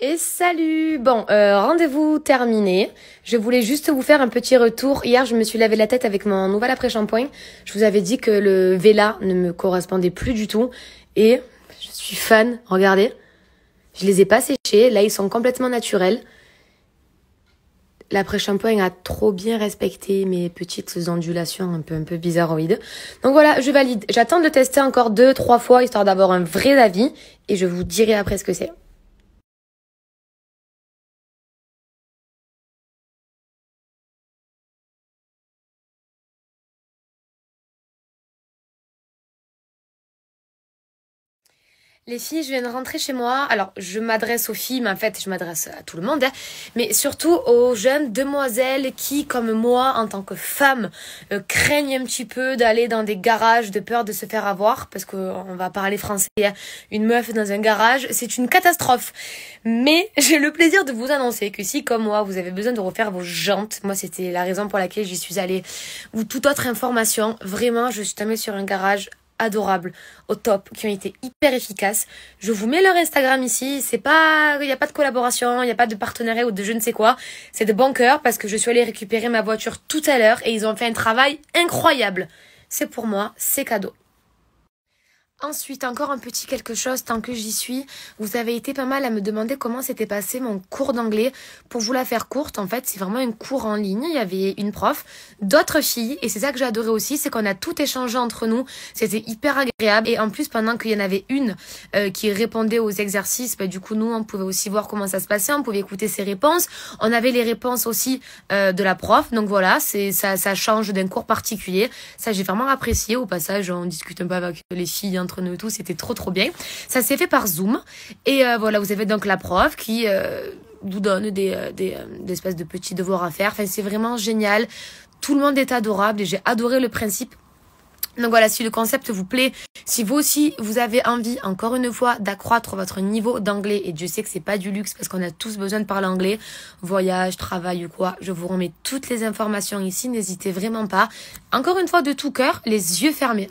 Et salut! Bon, rendez-vous terminé. Je voulais juste vous faire un petit retour. Hier, je me suis lavé la tête avec mon nouvel après-shampoing. Je vous avais dit que le Vela ne me correspondait plus du tout. Et je suis fan. Regardez. Je les ai pas séchés. Là, ils sont complètement naturels. L'après-shampoing a trop bien respecté mes petites ondulations un peu bizarroïdes. Donc voilà, je valide. J'attends de le tester encore 2-3 fois, histoire d'avoir un vrai avis. Et je vous dirai après ce que c'est. Les filles, je viens de rentrer chez moi. Alors, je m'adresse aux filles, mais en fait, je m'adresse à tout le monde. Hein, mais surtout aux jeunes demoiselles qui, comme moi, en tant que femme, craignent un petit peu d'aller dans des garages de peur de se faire avoir. Parce qu'on va parler français. Hein, une meuf dans un garage, c'est une catastrophe. Mais j'ai le plaisir de vous annoncer que si, comme moi, vous avez besoin de refaire vos jantes. Moi, c'était la raison pour laquelle j'y suis allée. Ou toute autre information. Vraiment, je suis tombée sur un garage adorables, au top, qui ont été hyper efficaces. Je vous mets leur Instagram ici. C'est pas, il n'y a pas de collaboration, il n'y a pas de partenariat ou de je ne sais quoi. C'est de bon cœur parce que je suis allée récupérer ma voiture tout à l'heure et ils ont fait un travail incroyable. C'est pour moi, c'est cadeau. Ensuite, encore un petit quelque chose tant que j'y suis. Vous avez été pas mal à me demander comment s'était passé mon cours d'anglais. Pour vous la faire courte, en fait, c'est vraiment un cours en ligne. Il y avait une prof, d'autres filles, et c'est ça que j'ai adoré aussi, c'est qu'on a tout échangé entre nous. C'était hyper agréable. Et en plus, pendant qu'il y en avait une qui répondait aux exercices, bah, du coup, nous, on pouvait aussi voir comment ça se passait. On pouvait écouter ses réponses. On avait les réponses aussi de la prof. Donc voilà, ça change d'un cours particulier. Ça, j'ai vraiment apprécié. Au passage, on discute un peu avec les filles, hein, entre nous tous, c'était trop bien. Ça s'est fait par Zoom et voilà, vous avez donc la prof qui vous donne des espèces de petits devoirs à faire. Enfin, c'est vraiment génial. Tout le monde est adorable et j'ai adoré le principe. Donc voilà, si le concept vous plaît, si vous aussi vous avez envie, encore une fois, d'accroître votre niveau d'anglais, et Dieu sait que c'est pas du luxe parce qu'on a tous besoin de parler anglais, voyage, travail ou quoi, je vous remets toutes les informations ici, n'hésitez vraiment pas. Encore une fois, de tout cœur, les yeux fermés.